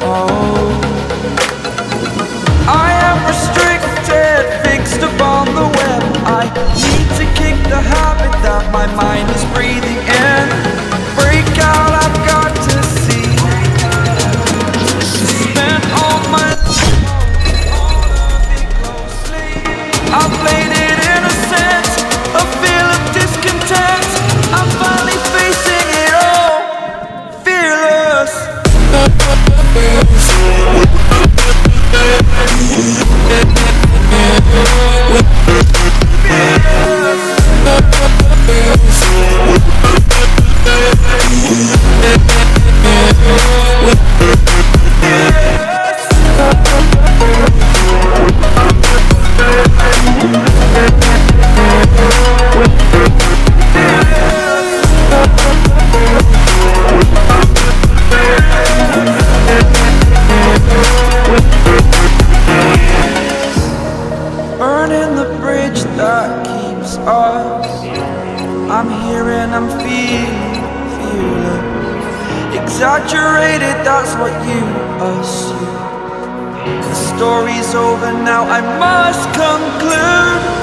Oh, I am restricted, fixed upon the web. I need to kick the habit that my mind is breathing in. Break out, I've got to see. Spent all my I played it innocent, a feel of discontent. I'm finally facing it all, fearless. I'm here and I'm feeling exaggerated, that's what you assume. The story's over now, I must conclude.